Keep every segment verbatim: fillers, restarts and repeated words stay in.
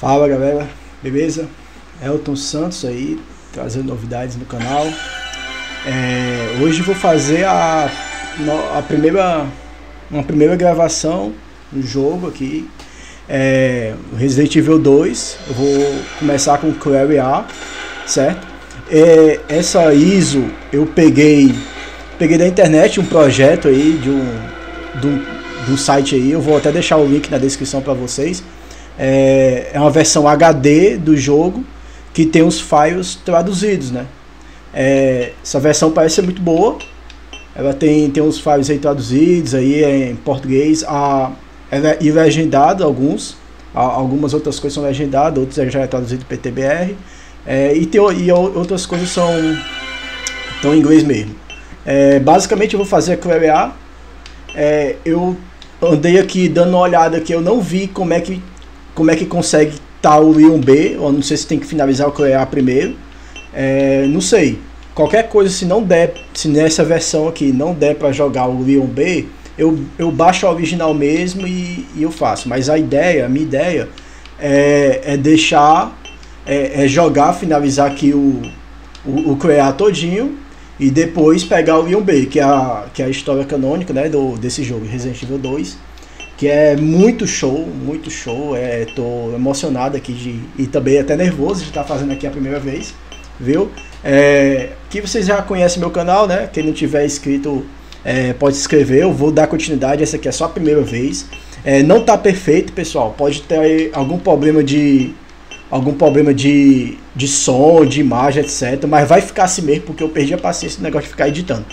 Fala galera, beleza? Elton Santos aí, trazendo novidades no canal. É, hoje vou fazer a, a primeira, uma primeira gravação do jogo aqui, é, Resident Evil dois. Eu vou começar com Claire A, certo? É, essa I S O eu peguei, peguei da internet um projeto aí de um, de um, de um site aí, eu vou até deixar o link na descrição para vocês. É uma versão H D do jogo que tem os files traduzidos, né? É, essa versão parece ser muito boa. Ela tem tem uns files aí traduzidos aí em português, a ela é legendada alguns, a, algumas outras coisas são legendadas, outras já é traduzido P T B R, é, e tem e outras coisas são estão em inglês mesmo. É, basicamente eu vou fazer a Claire A. É, eu andei aqui dando uma olhada que eu não vi como é que como é que consegue tá o Leon B, ou não sei se tem que finalizar o Claire A primeiro, é, não sei, qualquer coisa, se não der, se nessa versão aqui não der para jogar o Leon B, eu, eu baixo a original mesmo e, e eu faço, mas a ideia, a minha ideia é, é deixar, é, é jogar, finalizar aqui o, o, o Claire A todinho e depois pegar o Leon B, que é a, que é a história canônica, né, do, desse jogo, Resident Evil dois. Que é muito show, muito show, é, tô emocionado aqui de, e também até nervoso de estar tá fazendo aqui a primeira vez, viu? É, que vocês já conhecem meu canal, né? Quem não tiver inscrito é, pode se inscrever, eu vou dar continuidade, essa aqui é só a primeira vez. É, não tá perfeito, pessoal, pode ter algum problema de algum problema de, de som, de imagem, etcétera. Mas vai ficar assim mesmo, porque eu perdi a paciência do negócio de ficar editando.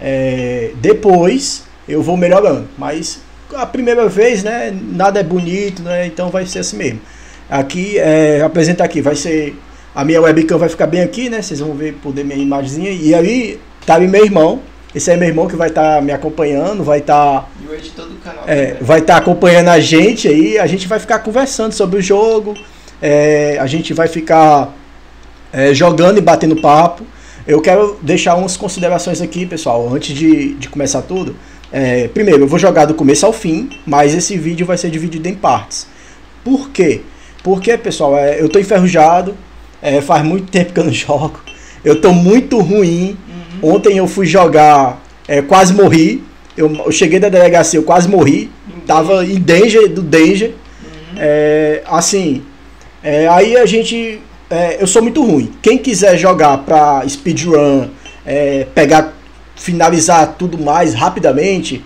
É, depois eu vou melhorando, mas... a primeira vez, né, nada é bonito, né, então vai ser assim mesmo. Aqui, é, apresentar aqui, vai ser, a minha webcam vai ficar bem aqui, né, vocês vão ver, poder minha imagenzinha, e ali tá ali meu irmão, esse é meu irmão que vai estar tá me acompanhando, vai estar tá, e o editor do canal, é, vai estar tá acompanhando a gente aí, a gente vai ficar conversando sobre o jogo, é, a gente vai ficar é, jogando e batendo papo. Eu quero deixar umas considerações aqui, pessoal, antes de, de começar tudo. É, primeiro, eu vou jogar do começo ao fim, mas esse vídeo vai ser dividido em partes. Por quê? Porque, pessoal, é, eu tô enferrujado, é, faz muito tempo que eu não jogo, eu tô muito ruim. Uhum. Ontem eu fui jogar, é, quase morri, eu, eu cheguei da delegacia, eu quase morri, uhum. Tava em danger, do danger, uhum. É, assim, é, aí a gente, é, eu sou muito ruim. Quem quiser jogar pra speedrun, é, pegar... finalizar tudo mais rapidamente,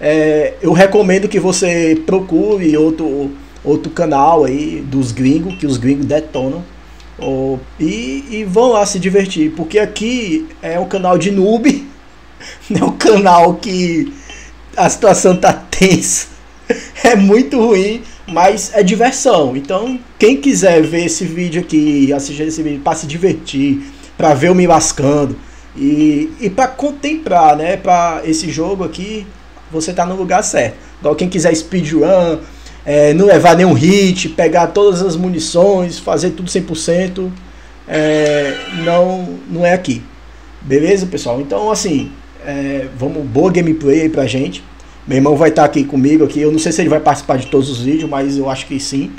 é, eu recomendo que você procure outro, outro canal aí dos gringos, que os gringos detonam, ou, e, e vão lá se divertir, porque aqui é um canal de noob, é um canal que a situação tá tensa, é muito ruim, mas é diversão. Então quem quiser ver esse vídeo aqui, assistir esse vídeo para se divertir, para ver eu me lascando, E, e para contemplar, né, para esse jogo aqui, você tá no lugar certo. Então, quem quiser speedrun, é, não levar nenhum hit, pegar todas as munições, fazer tudo cem por cento, é, não, não é aqui. Beleza, pessoal? Então, assim, é, vamos, boa gameplay aí pra gente. Meu irmão vai estar tá aqui comigo, aqui. Eu não sei se ele vai participar de todos os vídeos, mas eu acho que sim.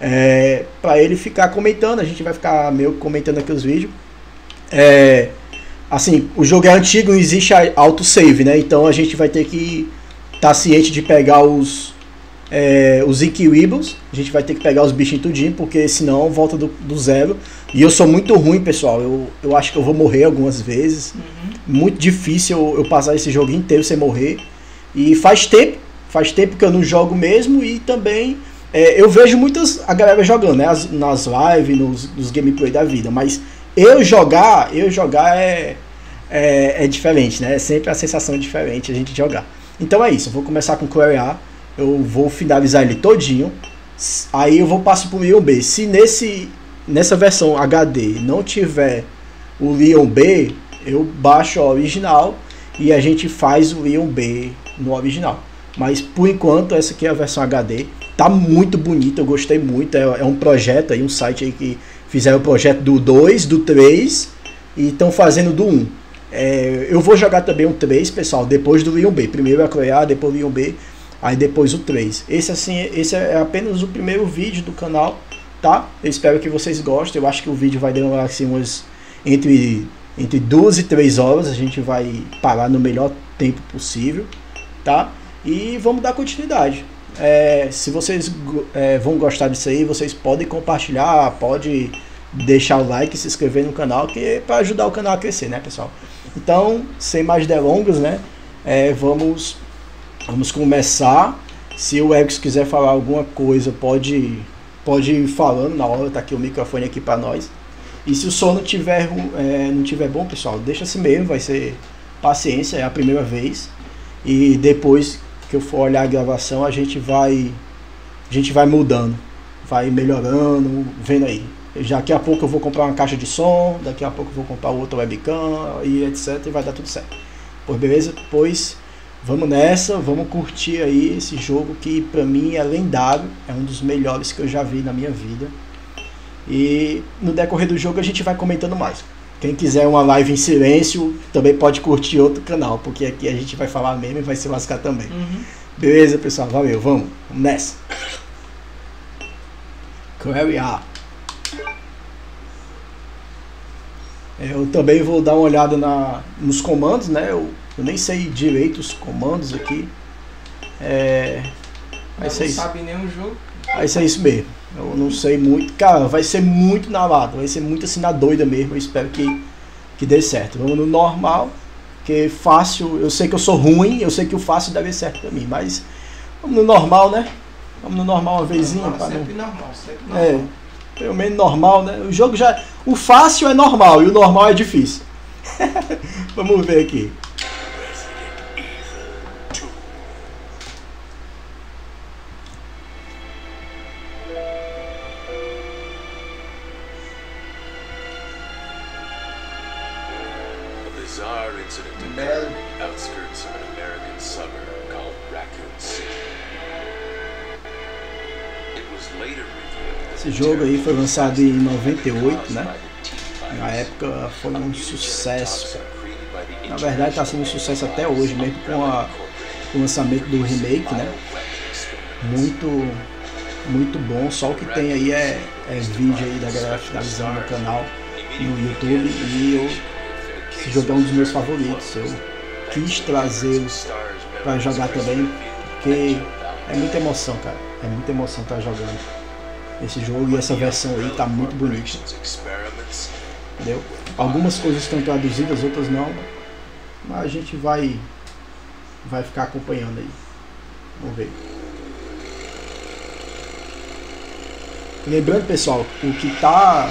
É, para ele ficar comentando, a gente vai ficar meio comentando aqui os vídeos. É... Assim, o jogo é antigo, não existe autosave, né? Então a gente vai ter que estar tá ciente de pegar os é, os inquilables, a gente vai ter que pegar os bichinhos tudinho, porque senão volta do, do zero. E eu sou muito ruim, pessoal, eu, eu acho que eu vou morrer algumas vezes. Uhum. Muito difícil eu, eu passar esse jogo inteiro sem morrer. E faz tempo, faz tempo que eu não jogo mesmo, e também... É, eu vejo muitas a galera jogando, né? As, nas lives, nos, nos gameplay da vida, mas... Eu jogar, eu jogar é, é, é diferente, né? É sempre a sensação diferente a gente jogar. Então é isso, eu vou começar com o Claire A, eu vou finalizar ele todinho, aí eu vou passar pro Leon B. Se nesse, nessa versão H D não tiver o Leon B, eu baixo o original e a gente faz o Leon B no original. Mas por enquanto essa aqui é a versão H D, tá muito bonita, eu gostei muito, é, é um projeto aí, um site aí que... fizeram o projeto do dois, do três e estão fazendo do um. É, eu vou jogar também o três, pessoal, depois do Leon B. Primeiro a Claire A, depois o Leon B, aí depois o três. Esse, assim, esse é apenas o primeiro vídeo do canal tá? Eu espero que vocês gostem. Eu acho que o vídeo vai demorar assim umas entre, entre duas e três horas. A gente vai parar no melhor tempo possível, tá? E vamos dar continuidade. É, se vocês é, vão gostar disso aí, vocês podem compartilhar, pode deixar o like, se inscrever no canal, que é para ajudar o canal a crescer, né, pessoal? Então, sem mais delongas, né? É, vamos, vamos começar. Se o Erickson quiser falar alguma coisa, pode, pode ir falando na hora, tá aqui o microfone aqui para nós. E se o som não tiver, é, não tiver bom, pessoal, deixa assim mesmo, vai ser paciência, é a primeira vez. E depois que eu for olhar a gravação, a gente vai, a gente vai mudando, vai melhorando, vendo aí. Já daqui a pouco eu vou comprar uma caixa de som, daqui a pouco eu vou comprar outra webcam e etcétera. E vai dar tudo certo. Pois beleza? Pois vamos nessa, vamos curtir aí esse jogo que pra mim é lendário, é um dos melhores que eu já vi na minha vida. E no decorrer do jogo a gente vai comentando mais. Quem quiser uma live em silêncio, também pode curtir outro canal, porque aqui a gente vai falar mesmo e vai se lascar também. Uhum. Beleza, pessoal? Valeu, vamos, vamos nessa. Claire A. Eu também vou dar uma olhada na, nos comandos, né? Eu, eu nem sei direito os comandos aqui. É, vai ser não isso. Sabe nenhum jogo. Vai ser isso mesmo. Eu não sei muito. Cara, vai ser muito na lata. Vai ser muito assim na doida mesmo. Eu espero que, que dê certo. Vamos no normal. Porque fácil. Eu sei que eu sou ruim. Eu sei que o fácil deve ser certo pra mim. Mas vamos no normal, né? Vamos no normal uma vezinha. Normal, sempre não... normal. Sempre normal. É. Pelo menos normal, né? O jogo já... O fácil é normal e o normal é difícil. Vamos ver aqui. Esse jogo aí foi lançado em noventa e oito, né? Na época foi um sucesso. Na verdade está sendo um sucesso até hoje, mesmo com a, o lançamento do remake, né? Muito, muito bom. Só o que tem aí é, é vídeo aí da galera finalizando no canal, no YouTube. E eu, esse jogo é um dos meus favoritos. Eu quis trazer para jogar também, porque é muita emoção, cara. É muita emoção estar jogando esse jogo, e essa versão aí tá muito bonita, entendeu? Algumas coisas estão traduzidas, outras não, mas a gente vai vai ficar acompanhando aí. Vamos ver. Lembrando, pessoal, o que tá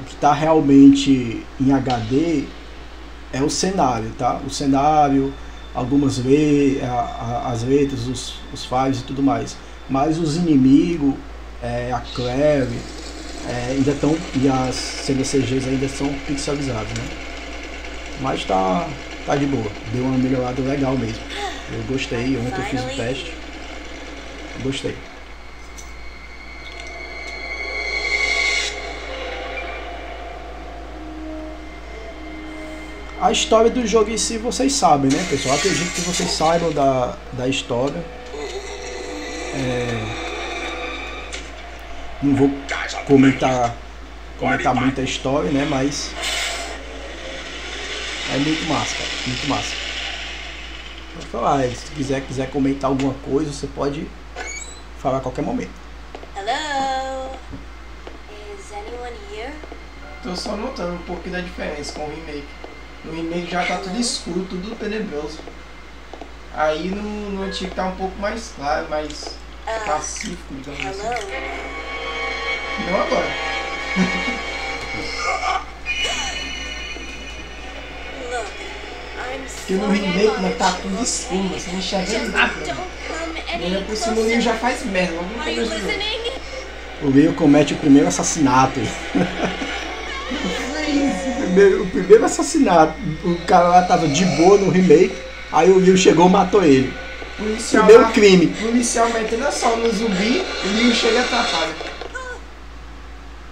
o que tá realmente em H D é o cenário, tá? O cenário, algumas le as letras, os, os files e tudo mais, mas os inimigos, É, a Claire é, ainda estão, e as C N C Gs ainda são pixelizadas, né? Mas tá, tá de boa, deu uma melhorada legal mesmo. Eu gostei, ontem eu fiz o teste, eu gostei. A história do jogo em si vocês sabem, né, pessoal? Acredito que vocês saibam da, da história. É... Não vou comentar, comentar muito a história, né? Mas é muito massa, cara. Muito massa. Pode falar, se quiser, quiser comentar alguma coisa, você pode falar a qualquer momento. Hello! Is anyone here? Tô só notando um pouquinho da diferença com o remake. No remake já tá tudo escuro, tudo tenebroso. Aí no, no antigo tá um pouco mais claro, mais pacífico, digamos assim. Não agora. Porque no remake não tá tudo escuro, você não enxerga nada. Ainda por cima o Leon já faz merda, logo no começo do jogo. O Leon comete o primeiro assassinato. o, primeiro, o primeiro assassinato. O cara lá tava de boa no remake, aí o Leon chegou e matou ele. Policial, primeiro lá, crime. O policial metendo a sol no zumbi, o Leon chega e atrapalha.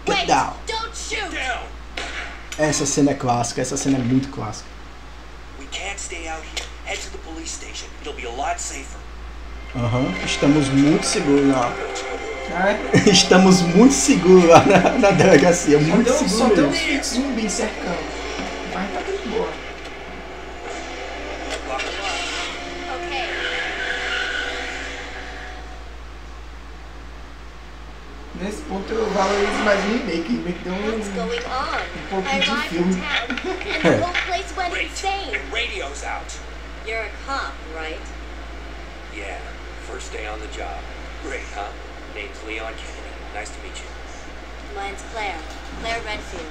Get down. Don't shoot. Essa cena é clássica, essa cena é muito clássica. Aham, uhum. Estamos muito seguros na, É. Estamos muito seguros lá na, na delegacia, muito seguros. Só tem um zumbi cercando, mas tá tudo boa. Nesse ponto eu valorizo mais o remake, o remake deu um, um pouquinho de filme. You're a cop, right? Yeah, first day on the job. Great, huh? Name's Leon Kennedy. Nice to meet you. Mine's Claire. Claire Redfield.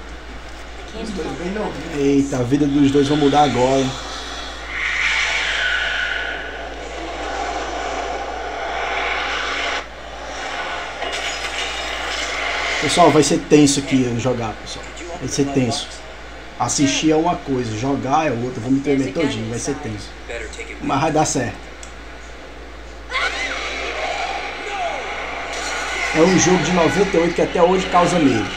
I came to you. Eita, a vida dos dois vai mudar agora. Pessoal, vai ser tenso aqui jogar, pessoal. Vai ser tenso. Assistir é uma coisa, jogar é outra. Vou me tremer todinho, vai ser tenso. Mas vai dar certo. É um jogo de noventa e oito que até hoje causa medo.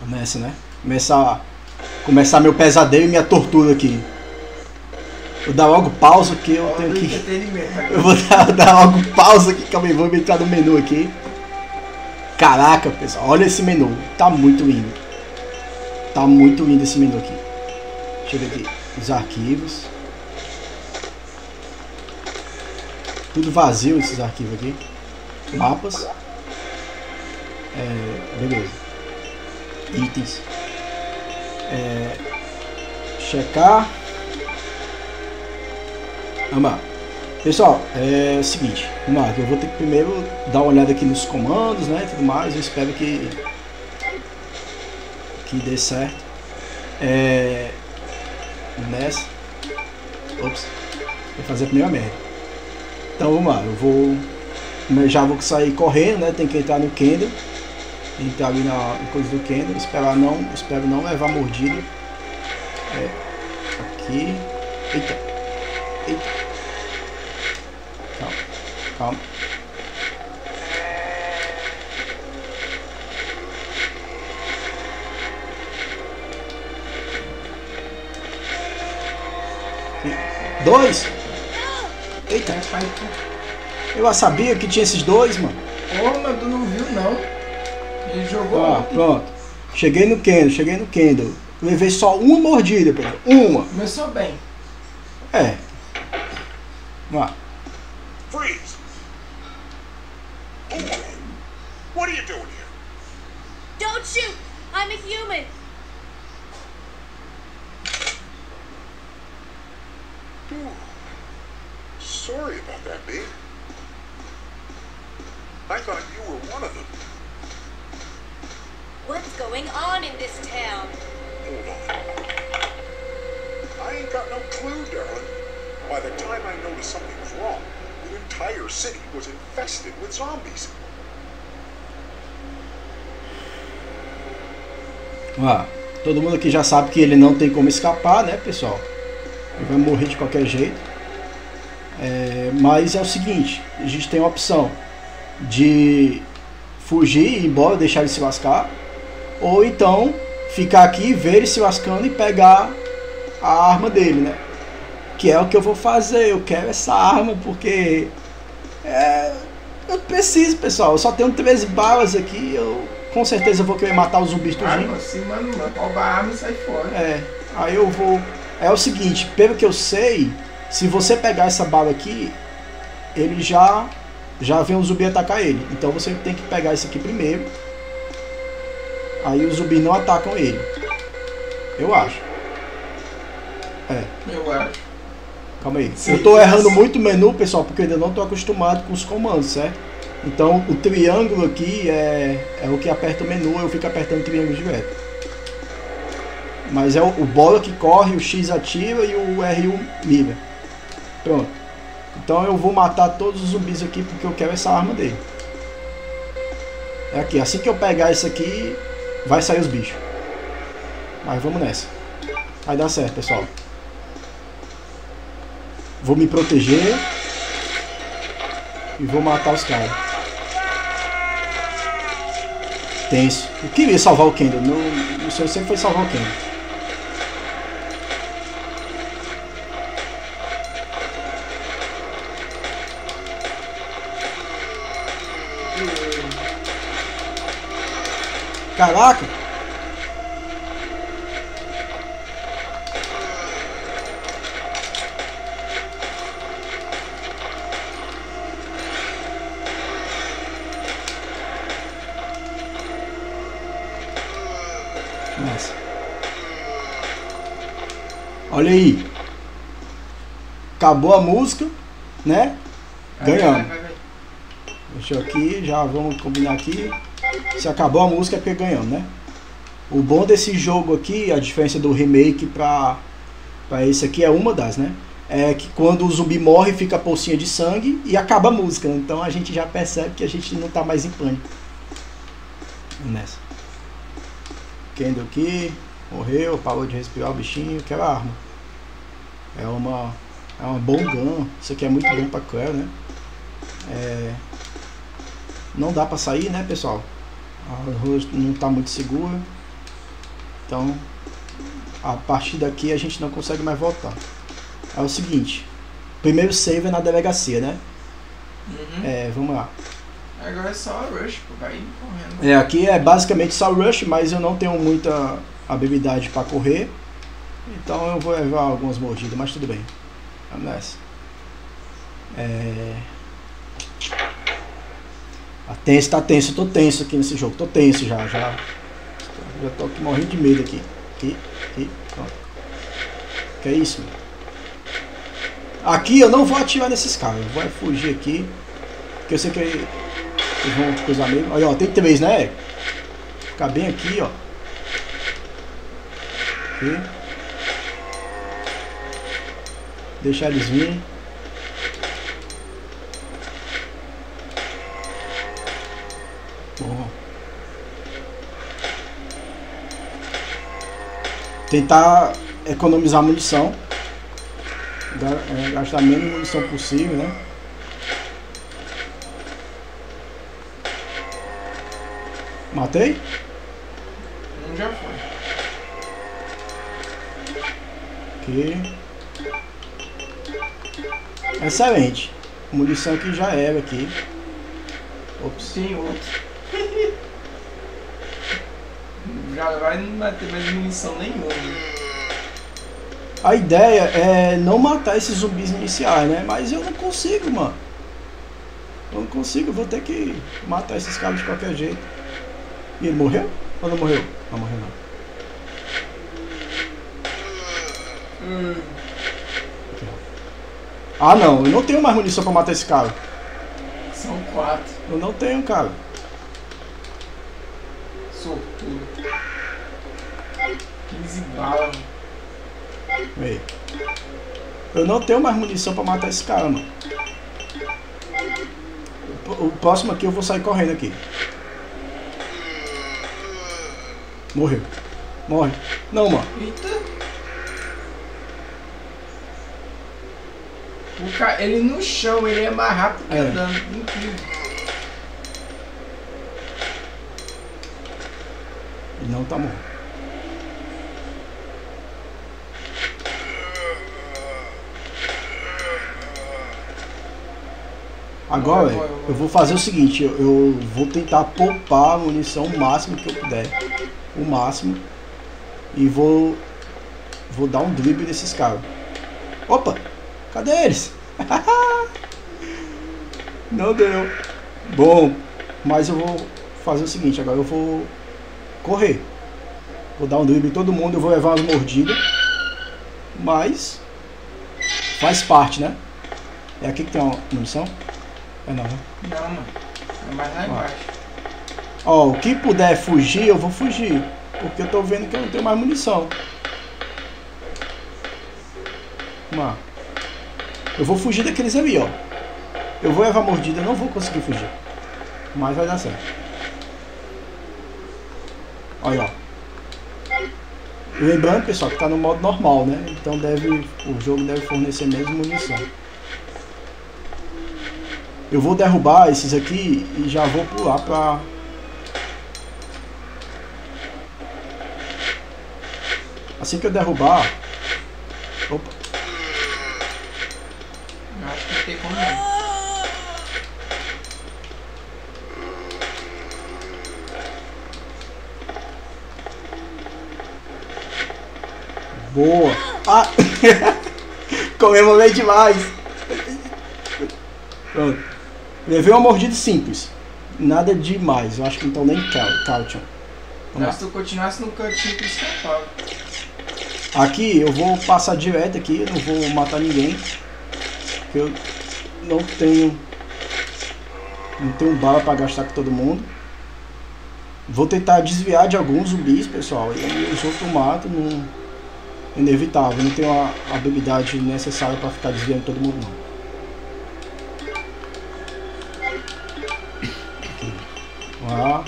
Começa, né? Começa, começar meu pesadelo e minha tortura aqui. Vou dar logo pausa que eu tenho que... Eu vou dar, dar logo pausa aqui, calma aí, vou entrar no menu aqui. Caraca, pessoal, olha esse menu. Tá muito lindo. Tá muito lindo esse menu aqui. Deixa eu ver aqui. Os arquivos. Tudo vazio esses arquivos aqui. Mapas. É, beleza. Itens. É, checar. Vamos lá. Pessoal, é o seguinte. Vamos lá, eu vou ter que primeiro dar uma olhada aqui nos comandos, né? Tudo mais. Eu espero que, que dê certo. É, nessa. Ops. Vou fazer a primeira merda. Então vamos lá. Eu vou. Eu já vou sair correndo, né? Tem que entrar no Kendall. Entrar ali na coisa do Kendall, esperar não, espero não levar mordida. É, aqui. Eita. Eita. Calma. Calma. E dois. Eita. Eu já sabia que tinha esses dois, mano. Ô, mas tu não viu não. Ele jogou. Ah, pronto. Cheguei no Kendall, cheguei no Kendall. Levei só uma mordida, pessoal. Uma. Começou bem. É. Vamos lá. Freeze. What are you doing here? Don't shoot. I'm a human. Sorry about that, B. I thought you were one of them. What's going on in this town? Hold on. I ain't got no clue, darling. By the time I noticed something was wrong, the entire city was infested with zombies. Ah, todo mundo aqui já sabe que ele não tem como escapar, né, pessoal? Ele vai morrer de qualquer jeito. É, mas é o seguinte, a gente tem a opção de fugir e ir embora, deixar ele se lascar. Ou então, ficar aqui, ver ele se lascando e pegar a arma dele, né? Que é o que eu vou fazer, eu quero essa arma porque... É, eu preciso, pessoal, eu só tenho treze balas aqui, eu com certeza vou querer matar os zumbis tudinho. Arma assim, mano, rouba a arma e sai fora. É, aí eu vou... É o seguinte, pelo que eu sei, se você pegar essa bala aqui, ele já... Já vem um zumbi atacar ele, então você tem que pegar isso aqui primeiro. Aí os zumbis não atacam ele. Eu acho. É. Eu acho. Calma aí. Sim, eu tô errando sim. muito o menu, pessoal, porque eu ainda não tô acostumado com os comandos, certo? Então, o triângulo aqui é, é o que aperta o menu, eu fico apertando o triângulo direto. Mas é o, o bola que corre, o X ativa e o R livra. Pronto. Então eu vou matar todos os zumbis aqui porque eu quero essa arma dele. É aqui. Assim que eu pegar isso aqui, vai sair os bichos. Mas vamos nessa. Vai dar certo, pessoal. Vou me proteger. E vou matar os caras. Tenso. Eu queria salvar o Kendall. Meu, meu sonho sempre foi salvar o Kendall. Caraca! Nossa. Olha aí. Acabou a música, né? Ganhamos. Deixa eu aqui, já vamos combinar aqui. Se acabou a música é porque ganhamos, né? O bom desse jogo aqui, a diferença do remake pra, pra esse aqui é uma das, né? É que quando o zumbi morre fica a pocinha de sangue e acaba a música. Então a gente já percebe que a gente não tá mais em pânico. Vamos nessa. Kendall aqui, morreu, parou de respirar o bichinho, que era a arma. É uma, é uma bomba. Isso aqui é muito bom pra Claire, né? É... Não dá pra sair, né, pessoal? A rua não tá muito segura. Então, a partir daqui a gente não consegue mais voltar. É o seguinte. Primeiro save é na delegacia, né? Uhum. É, vamos lá. Agora é só rush, pô, vai correndo. É, aqui é basicamente só rush, mas eu não tenho muita habilidade pra correr. Então eu vou levar algumas mordidas, mas tudo bem. Vamos nessa. É... Tá tenso, tá tenso, eu tô tenso aqui nesse jogo, tô tenso já, já, já tô aqui morrendo de medo aqui, aqui, aqui, pronto. Que é isso, meu? Aqui eu não vou atirar nesses caras, eu vou fugir aqui, porque eu sei que eles vão cruzar mesmo. Olha, ó, tem três, né? Ficar bem aqui, ó. Aqui. Deixar eles virem. Tentar economizar munição, gastar menos munição possível, né? Matei? Não, já foi. Aqui. Excelente. A munição aqui já era aqui. Ops. Tem outro. Já vai não vai ter mais munição nenhuma. A ideia é não matar esses zumbis iniciais, né? Mas eu não consigo, mano. Eu não consigo, vou ter que matar esses caras de qualquer jeito. E ele morreu? Ou não morreu? Não morreu não. Hum. Ah não, eu não tenho mais munição pra matar esse cara. São quatro. Eu não tenho, cara. Sortudo. quinze balas. Ei. Eu não tenho mais munição pra matar esse cara, mano. O próximo aqui eu vou sair correndo aqui. Morreu. Morre. Não, mano. Eita. O cara, ele no chão, ele é mais rápido que andando. Incrível. Não tá morto. Agora eu vou fazer o seguinte, eu, eu vou tentar poupar a munição o máximo que eu puder. O máximo. E vou vou dar um drible nesses caras. Opa! Cadê eles? Não deu. Bom, mas eu vou fazer o seguinte, agora eu vou correr. Vou dar um drible em todo mundo, eu vou levar umas mordidas. mas faz parte, né? É aqui que tem uma munição? É não, né? Não, mano. É mais lá embaixo. Ó, o que puder fugir, eu vou fugir. Porque eu tô vendo que eu não tenho mais munição. Vamos lá. Eu vou fugir daqueles ali, ó. Eu vou levar mordida, eu não vou conseguir fugir. Mas vai dar certo. Olha, ó. Lembrando, pessoal, que tá no modo normal, né? Então deve, o jogo deve fornecer mesmo munição. Eu vou derrubar esses aqui e já vou pular pra... Assim que eu derrubar... Opa! Eu acho que não tem como não. Boa! Ah! Comemorei demais! Pronto. Levei uma mordida simples. Nada demais. Eu acho que então nem caution. Mas se tu continuasse no cantinho que escapava. Aqui eu vou passar direto aqui. Eu não vou matar ninguém. Porque eu não tenho... Não tenho bala pra gastar com todo mundo. Vou tentar desviar de alguns zumbis, pessoal. E os outros mato não... Inevitável, não tenho a habilidade necessária para ficar desviando todo mundo não. Aqui. Ah.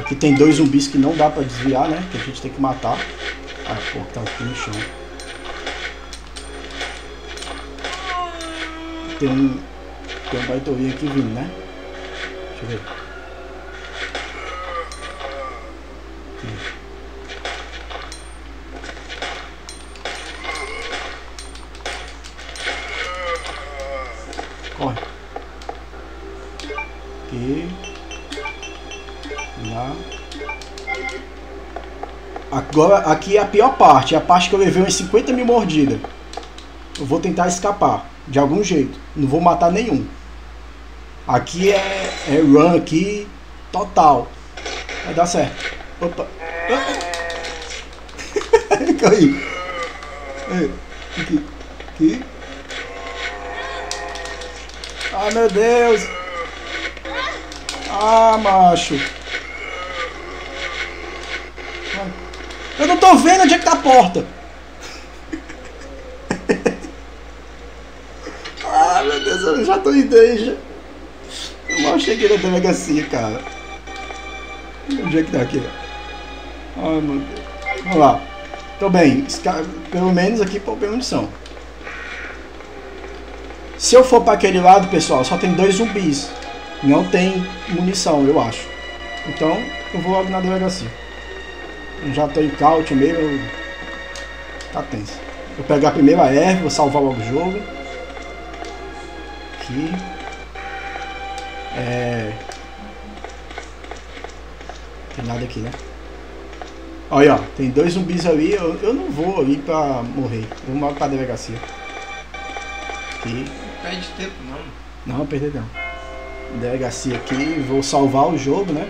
Aqui tem dois zumbis que não dá para desviar, né? Que a gente tem que matar. Ah, pô, tá aqui no chão. Tem um... Tem um baitorinho aqui vindo, né? Deixa eu ver. Aqui. Corre. Aqui. Lá. Agora, aqui é a pior parte. É a parte que eu levei umas cinquenta mil mordidas. Eu vou tentar escapar. De algum jeito. Não vou matar nenhum. Aqui é, é run aqui. Total. Vai dar certo. Opa. Corri. Aqui. Aqui. Ah, meu Deus! Ah, macho! Eu não tô vendo onde é que tá a porta! Ah, meu Deus, eu já tô indo aí já! Eu mal cheguei na delegacia, cara! Onde é que tá aqui? Ai, meu Deus! Vamos lá! Tô bem, pelo menos aqui poupei munição. Se eu for para aquele lado, pessoal, só tem dois zumbis. Não tem munição, eu acho. Então, eu vou logo na delegacia. Eu já tô em caute meio... Eu... Tá tenso. Vou pegar a primeira erva, vou salvar logo o jogo. Aqui. É... Tem nada aqui, né? Olha, ó, tem dois zumbis ali. Eu, eu não vou ali para morrer. Eu vou logo para a delegacia. Aqui. Perde tempo, não. Não, perder não. Delegacia aqui, vou salvar o jogo, né?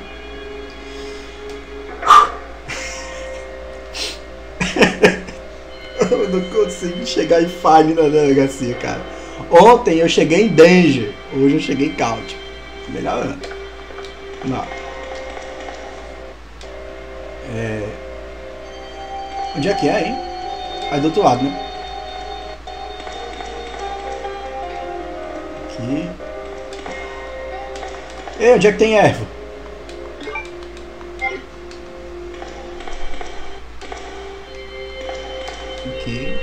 Eu não consegui chegar em fine na delegacia, cara. Ontem eu cheguei em danger, hoje eu cheguei em count. Melhorando. Não. É... Onde é que é, hein? Aí do outro lado, né? Aqui. Ei, onde é que tem erva? Aqui.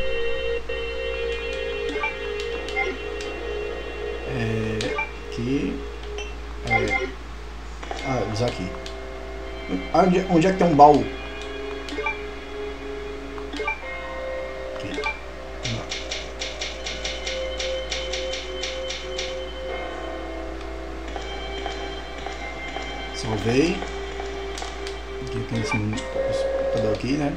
É... Aqui. É... Ah, usar aqui. Onde, onde é que tem um baú? Salvei. Aqui tem esse computador aqui, né?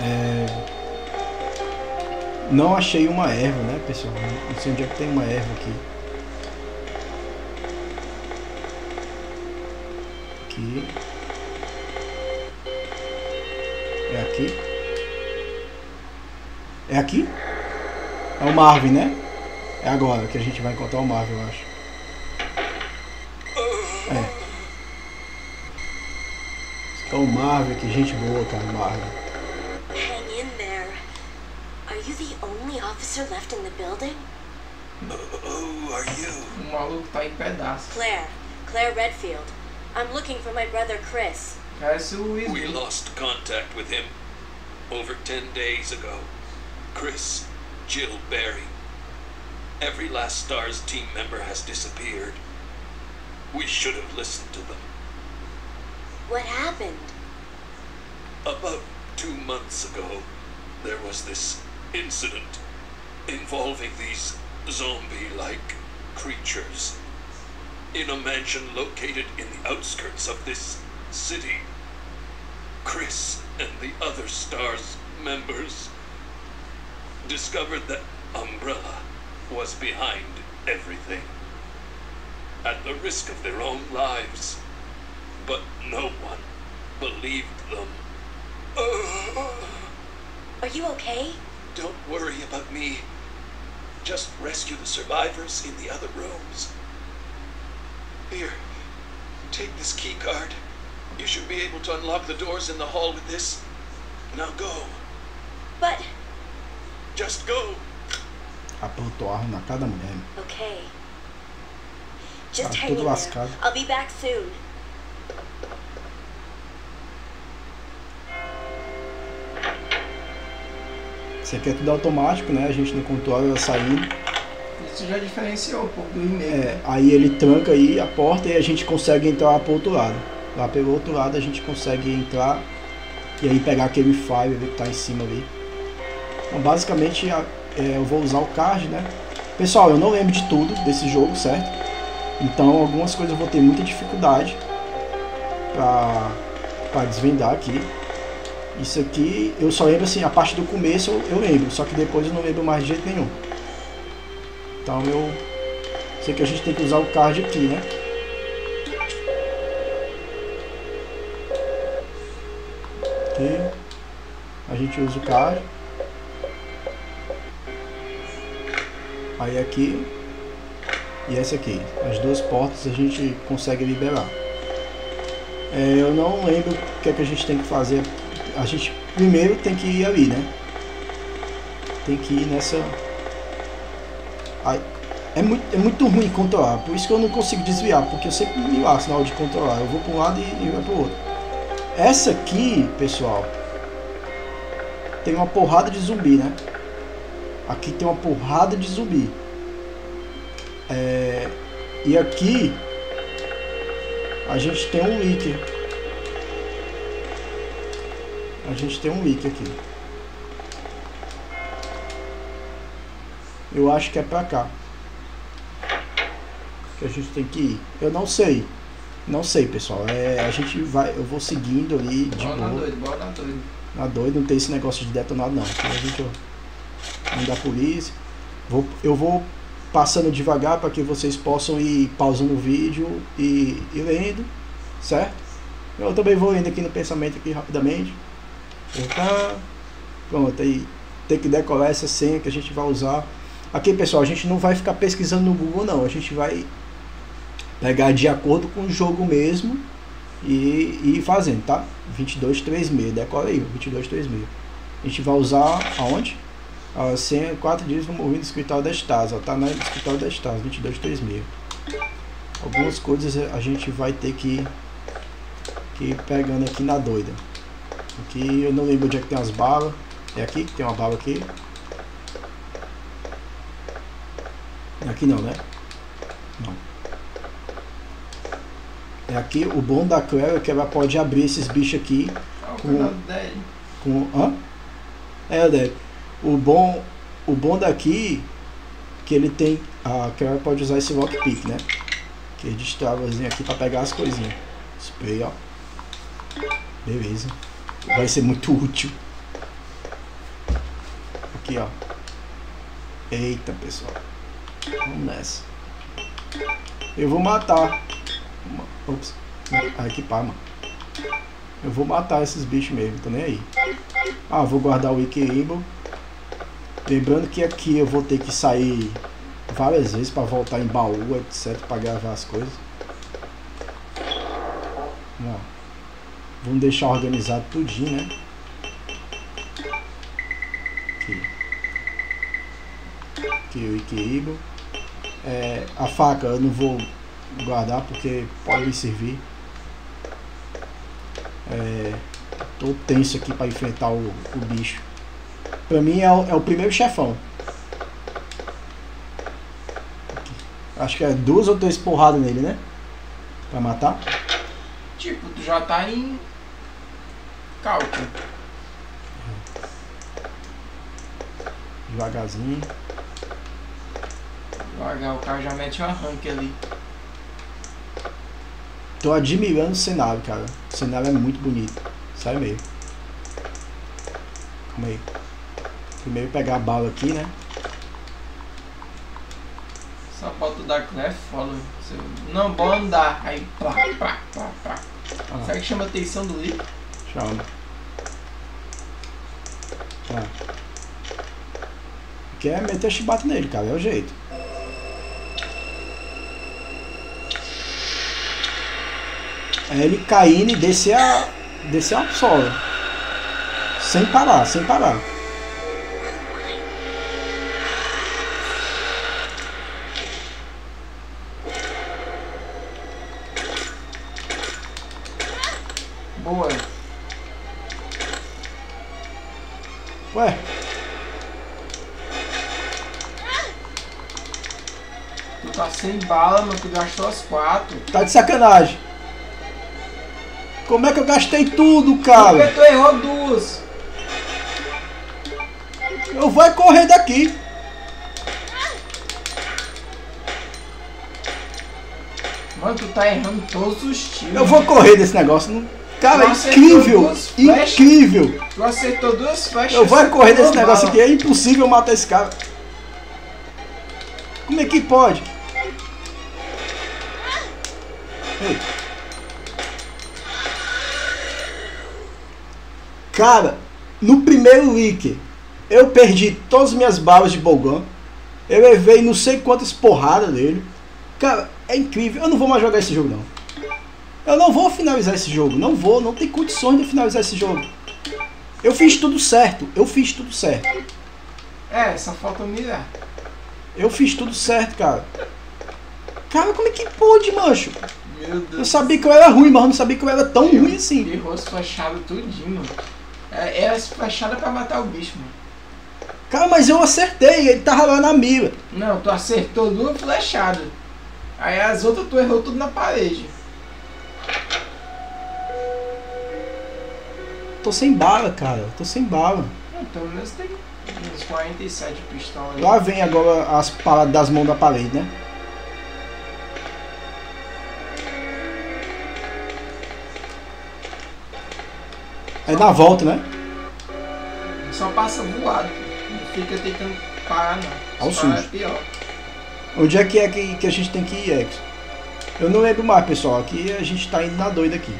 É... Não achei uma erva, né, pessoal? Não sei onde é que tem uma erva aqui. Aqui. É aqui. É aqui? É o Marvin, né? É agora que a gente vai encontrar o Marvin, eu acho. É. É o Marvin, que gente boa, cara, o Marvin. Hang in there. Are you the only officer left in the building? No, who are you? O maluco tá em pedaços. Claire, Claire Redfield. I'm looking for my brother Chris. Parece o Will. We lost contact with him over ten days ago. Chris, Jill, Barry. Every Last Star's team member has disappeared. We should have listened to them. What happened? About two months ago, there was this incident involving these zombie-like creatures in a mansion located in the outskirts of this city. Chris and the other Star's members discovered that Umbrella was behind everything, at the risk of their own lives. But no one believed them. Are you okay? Don't worry about me. Just rescue the survivors in the other rooms. Here, take this key card. You should be able to unlock the doors in the hall with this. Now go. But... Just go. Apontou a arma na cara da mulher. Okay. Just hang in there. I'll be back soon. Isso aqui é tudo automático, né? A gente não controla saindo. Isso já diferenciou um pouco do e-mail. É, aí ele tranca aí a porta e a gente consegue entrar pro outro lado. Lá pelo outro lado a gente consegue entrar e aí pegar aquele file que tá em cima ali. Então basicamente é, eu vou usar o card, né? Pessoal, eu não lembro de tudo desse jogo, certo? Então algumas coisas eu vou ter muita dificuldade pra, pra desvendar aqui. Isso aqui, eu só lembro assim, a parte do começo eu, eu lembro, só que depois eu não lembro mais de jeito nenhum. Então eu sei que a gente tem que usar o card aqui, né? Aqui. A gente usa o card. Aí aqui. E essa aqui. As duas portas a gente consegue liberar. É, eu não lembro o que é que a gente tem que fazer. A gente primeiro tem que ir ali, né? Tem que ir nessa... Ai, é, muito, é muito ruim controlar, por isso que eu não consigo desviar, porque eu sempre me laço na hora de controlar. Eu vou para um lado e, e vai para o outro. Essa aqui, pessoal, tem uma porrada de zumbi, né? Aqui tem uma porrada de zumbi. É, e aqui a gente tem um líquido. A gente tem um leak aqui. Eu acho que é pra cá que a gente tem que ir. Eu não sei. Não sei, pessoal. É, a gente vai... Eu vou seguindo ali de boa. Bora na doida, bora na doida. Na doida não tem esse negócio de detonado, não. Então a gente vai andar por isso. Vou, eu vou passando devagar para que vocês possam ir pausando o vídeo e, e lendo. Certo? Eu também vou lendo aqui no pensamento aqui rapidamente. Tá. Pronto, aí tem que decorar essa senha que a gente vai usar. Aqui, pessoal, a gente não vai ficar pesquisando no Google, não. A gente vai pegar de acordo com o jogo mesmo e, e ir fazendo, tá? vinte e dois, trinta e seis, decora aí, vinte e dois, trinta e seis. A gente vai usar aonde? A senha quatro dias no movimento do escritório da Stasi, ó, tá na escritório da Stasi, vinte e dois, trinta e seis. Algumas coisas a gente vai ter que, que ir pegando aqui na doida. Aqui eu não lembro onde é que tem as balas. É aqui que tem uma bala aqui. Aqui não, né? Não. É aqui. O bom da Claire é que ela pode abrir esses bichos aqui. Com, com, hã? É, deve. O bom, o bom daqui que ele tem. A Claire pode usar esse lockpick, né? Que é destravazinho aqui pra pegar as coisinhas. Spray, ó. Beleza. Vai ser muito útil. Aqui, ó. Eita, pessoal. Vamos nessa. Eu vou matar. Ops. Vai equipar, mano. Eu vou matar esses bichos mesmo, tô nem aí. Ah, vou guardar o Wiki-Able. Lembrando que aqui eu vou ter que sair várias vezes para voltar em baú, etcétera, para gravar as coisas. Ó, vamos deixar organizado tudinho, né? Aqui, aqui o Wiki-Able. É, a faca eu não vou guardar porque pode me servir. É, tô tenso aqui para enfrentar o, o bicho. Pra mim é o, é o primeiro chefão. Aqui. Acho que é duas ou três porradas nele, né? Pra matar. Tipo, tu já tá em cálculo. Devagarzinho. Devagar, o cara já mete um arranque ali. Tô admirando o cenário, cara. O cenário é muito bonito. Sai meio. Calma aí. Primeiro pegar a bala aqui, né? Sapato da Clef, fala. Não, bora andar. Aí, plá, plá, plá, plá. Ah. Será que chama a atenção do livro? Chama. Tá. Quer meter chibata nele, cara. É o jeito. É ele caindo e descer a, descer a sola. Sem parar, sem parar. Boa. Ué. Tu tá sem bala, mas tu gastou as quatro. Tá de sacanagem. Como é que eu gastei tudo, cara? Porque tu errou duas. Eu vou correr daqui. Mano, tu tá errando todos os tiros. Eu vou correr desse negócio. Não... Cara, é incrível. Incrível. Tu acertou duas flechas. Eu vou correr desse negócio aqui. É impossível matar esse cara. Como é que pode? Ei. Cara, no primeiro wiki, eu perdi todas as minhas balas de bolgão. Eu levei não sei quantas porradas dele. Cara, é incrível. Eu não vou mais jogar esse jogo, não. Eu não vou finalizar esse jogo. Não vou, não tem condições de finalizar esse jogo. Eu fiz tudo certo. Eu fiz tudo certo. É, só falta humilhar. Eu fiz tudo certo, cara. Cara, como é que pode, mancho? Meu Deus. Eu sabia que eu era ruim, mas eu não sabia que eu era tão eu ruim assim. Ele errou as flechadas tudinho, mano. Era as flechadas pra matar o bicho, mano. Cara, mas eu acertei, ele tava lá na mira. Não, tu acertou duas flechadas. Aí as outras tu errou tudo na parede. Tô sem bala, cara. Tô sem bala. Então, menos tem uns quarenta e sete pistolas aí. Lá vem agora as paradas das mãos da parede, né? É na volta, né? Só passa voado. Não fica tentando parar, não. Ao susto. É pior. Onde é que é que, que a gente tem que ir, Ex? Eu não lembro mais, pessoal. Aqui a gente tá indo na doida aqui.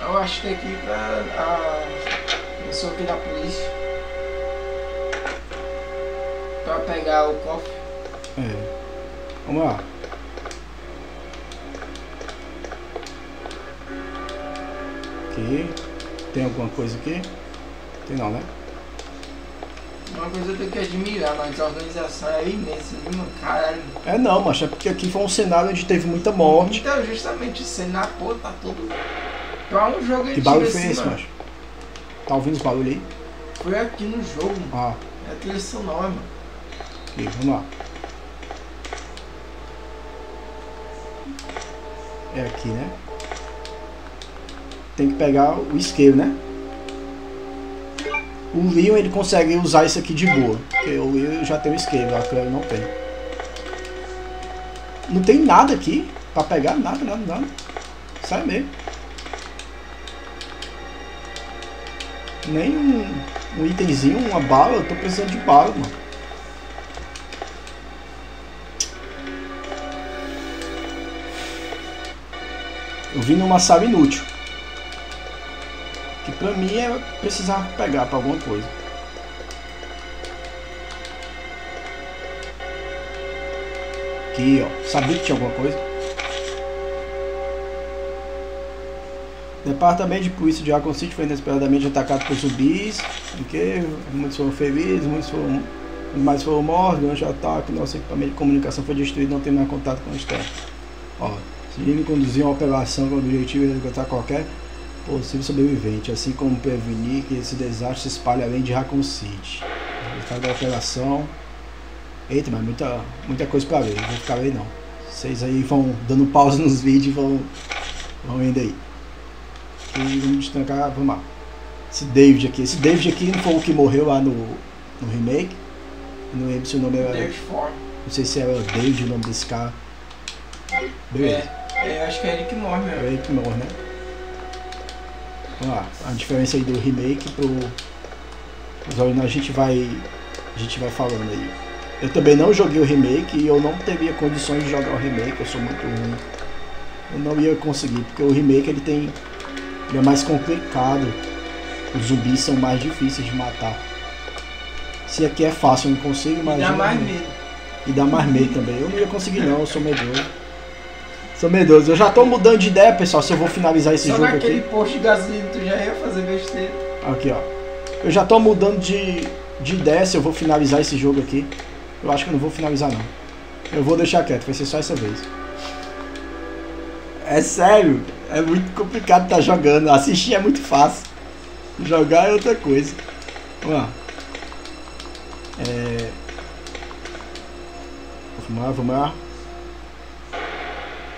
Eu acho que tem que ir pra... A... Eu sou aqui da polícia. Pra pegar o cofre. É. Vamos lá. Ok. Tem alguma coisa aqui? Tem não, né? Uma coisa eu tenho que admirar, mas a organização é imensa, mano, caralho. É não, mas é porque aqui foi um cenário onde teve muita morte. Então, justamente o cenário, pô, tá tudo... Pra um jogo... Que barulho foi esse, macho? Tá ouvindo os barulhos aí? Foi aqui no jogo, mano. Ah. É a trilha sonora, mano. Aqui, vamos lá. É aqui, né? Tem que pegar o isqueiro, né? O Leon, ele consegue usar isso aqui de boa. Porque o Leon já tem o isqueiro, a Claire não tem. Não tem nada aqui pra pegar, nada, nada, nada. Sai mesmo. Nem um, um itemzinho, uma bala. Eu tô precisando de bala, mano. Eu vim numa sala inútil. Que pra mim é precisar pegar pra alguma coisa. Aqui, ó. Sabia que tinha alguma coisa. Departamento de polícia de Arkham City foi inesperadamente atacado por zumbis. Porque muitos foram feridos, muitos foram... mas foram mortos durante o ataque. Nosso equipamento de comunicação foi destruído, não tem mais contato com o externo. Ó, se ele conduzir uma operação com o objetivo de resgatar qualquer possível sobrevivente, assim como prevenir que esse desastre se espalhe além de Raccoon City. Resultado da operação. Eita, mas muita, muita coisa pra ver, não vou ficar aí não. Vocês aí vão dando pausa nos vídeos e vão, vão indo aí. E vamos destacar, vamos lá. Esse David aqui, esse David aqui não foi o que morreu lá no, no remake. Não lembro se o nome era. David Ford. Não sei se era o David o nome desse cara. Beleza. É, eu acho que é ele que morre mesmo. É ele que morre, né? Vamos lá. A diferença aí do remake pro. Os originais a gente vai. A gente vai falando aí. Eu também não joguei o remake e eu não teria condições de jogar o remake, eu sou muito ruim. Eu não ia conseguir, porque o remake ele tem. Ele é mais complicado. Os zumbis são mais difíceis de matar. Se aqui é fácil, eu não consigo, mas... E dá mais medo. E dá mais medo também. Eu não ia conseguir não, eu sou medroso. Sou medroso. Eu já tô mudando de ideia, pessoal, se eu vou finalizar esse Só jogo aqui. Só naquele posto de gasolina, tu já ia fazer besteira. Aqui, ó. Eu já tô mudando de, de ideia se eu vou finalizar esse jogo aqui. Eu acho que eu não vou finalizar, não. Eu vou deixar quieto, vai ser só essa vez. É sério, é muito complicado estar jogando. Assistir é muito fácil. Jogar é outra coisa. Vamos lá. É... Vamos lá, vamos lá.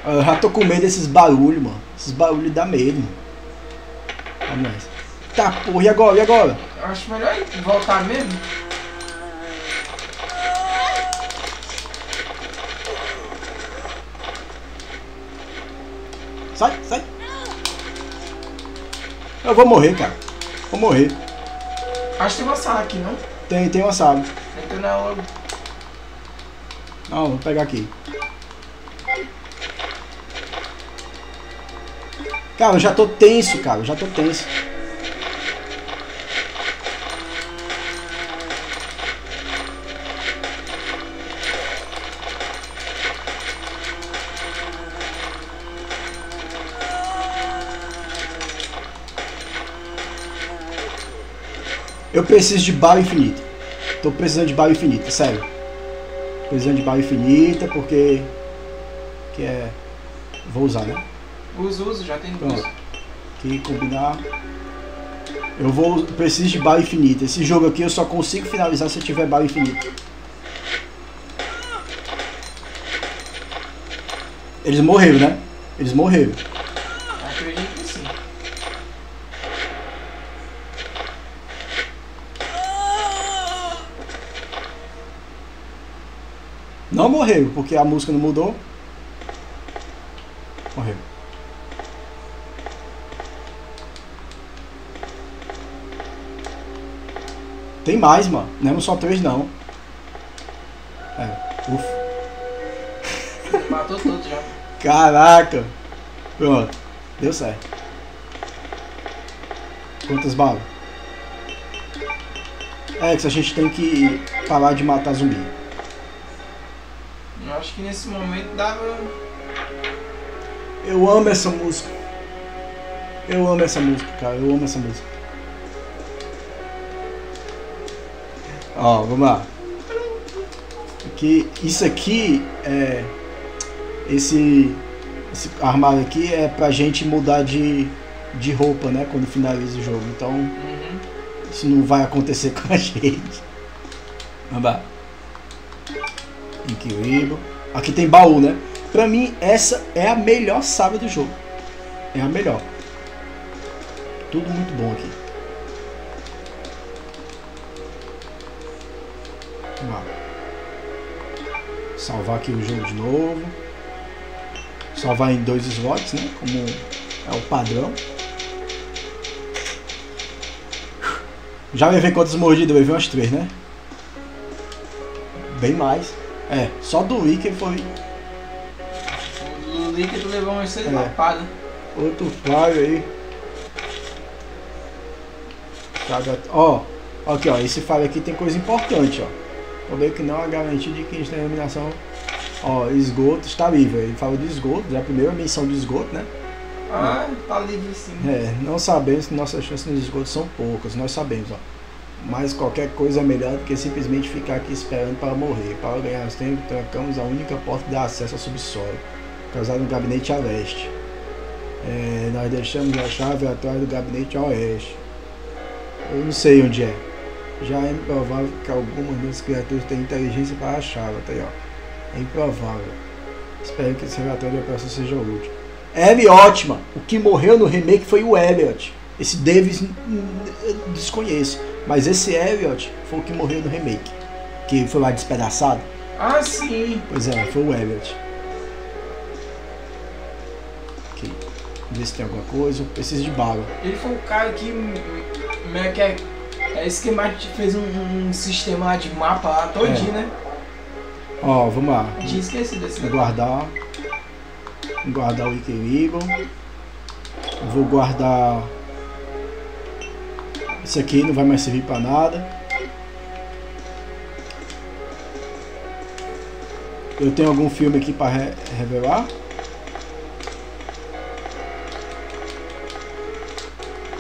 Eu já tô com medo desses barulhos, mano. Esses barulhos dá medo, mano. Vamos nessa. Tá, porra, e agora? E agora? Eu acho melhor voltar mesmo. Sai, sai. Eu vou morrer, cara. Vou morrer. Acho que tem uma sala aqui, não? Tem, tem uma sala. Entra na outra. Não, vou pegar aqui. Cara, eu já tô tenso, cara. Eu já tô tenso. Eu preciso de bala infinita. Tô precisando de bala infinita, sério. Tô precisando de bala infinita porque... Que é... Vou usar, né? Uso, uso, já tem uso. Aqui, combinar. Eu vou... Preciso de bala infinita. Esse jogo aqui eu só consigo finalizar se eu tiver bala infinita. Eles morreram, né? Eles morreram. Acredito que sim. Não morreu, porque a música não mudou. Morreu. Tem mais, mano. Não é só três, não. É, ufa. Matou tudo já. Caraca. Pronto. Deu certo. Quantas balas? É, que a gente tem que parar de matar zumbi. Eu acho que nesse momento dava... Eu amo essa música. Eu amo essa música, cara. Eu amo essa música. Ó, vamos lá. Aqui, isso aqui é... Esse, esse armário aqui é pra gente mudar de, de roupa, né? Quando finaliza o jogo. Então, uhum. Isso não vai acontecer com a gente. Vamos lá. Incrível. Aqui tem baú, né? Pra mim, essa é a melhor sala do jogo. É a melhor. Tudo muito bom aqui. Vamos lá. Salvar aqui o jogo de novo. Salvar em dois slots, né? Como é o padrão. Já levei quantas mordidas? Eu levei umas três, né? Bem mais. É, só do Wicker foi... Do Wicker tu levou umas seis lapadas. Outro flyer aí. Caga... Ó, aqui ó, esse file aqui tem coisa importante, ó. Poder que não é garantia de que a gente tem iluminação. Ó, esgoto está livre. Ele fala de esgoto, já é a primeira menção de esgoto, né? Ah, tá livre sim. É, não sabemos que nossas chances de esgoto são poucas, nós sabemos, ó. Mas qualquer coisa é melhor do que simplesmente ficar aqui esperando para morrer. Para ganhar tempo, trancamos a única porta que dá acesso ao subsolo, causada no gabinete a leste. É, nós deixamos a chave atrás do gabinete a oeste. Eu não sei onde é. Já é improvável que algumas das criaturas tenham inteligência para achá-la. Tá aí, ó. É improvável. Espero que esse relatório da operação seja útil. Ellie ótima! O que morreu no remake foi o Elliot. Esse Davis eu desconheço. Mas esse Elliot foi o que morreu no remake. Que foi lá despedaçado. Ah, sim! Pois é, foi o Elliot. Aqui. Ver se tem alguma coisa. Preciso de bala. Ele foi o cara que... que é, é esquemático, fez um, um sistema de mapa lá todinho, é. né? Ó, vamos lá. Tinha esquecido esse negócio. Guardar. Guardar o equilíbrio. Vou guardar... Isso aqui não vai mais servir pra nada. Eu tenho algum filme aqui pra re revelar?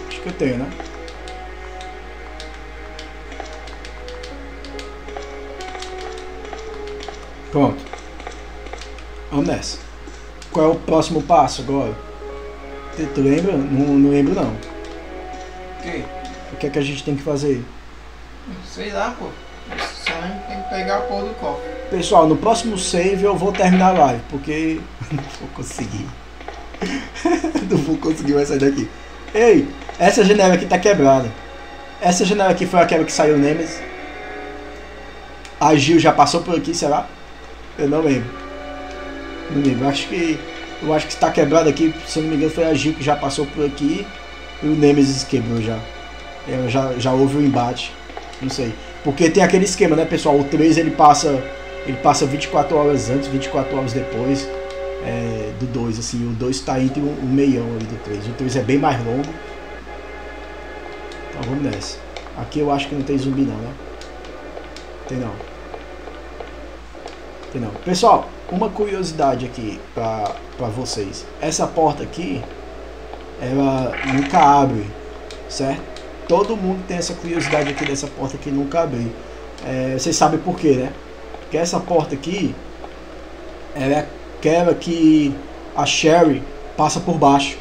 Acho que eu tenho, né? Pronto. Vamos nessa. Qual é o próximo passo agora? Tu, tu lembra? Não, não lembro não. Ok. O que é que a gente tem que fazer? Sei lá, pô. Só a gente tem que pegar a porra do cofre. Pessoal, no próximo save eu vou terminar a live, porque não vou conseguir. Não vou conseguir mais sair daqui. Ei, essa janela aqui tá quebrada. Essa janela aqui foi aquela que saiu o Nemesis. A Jill já passou por aqui, será? Eu não lembro. Não lembro. Acho que. Eu acho que está quebrado aqui, se eu não me engano, foi a Jill que já passou por aqui. E o Nemesis quebrou já. Eu já, já houve o um embate, não sei. Porque tem aquele esquema, né, pessoal? O três ele passa, ele passa vinte e quatro horas antes, vinte e quatro horas depois é, do dois. Assim, o dois está entre o, o meião ali do três. O três é bem mais longo. Então vamos nessa. Aqui eu acho que não tem zumbi, não, né? Tem não. Tem não. Pessoal, uma curiosidade aqui pra, pra vocês: essa porta aqui, ela nunca abre, certo? Todo mundo tem essa curiosidade aqui dessa porta que nunca abri. É, vocês sabem por quê, né? Porque essa porta aqui, ela é aquela que a Sherry passa por baixo.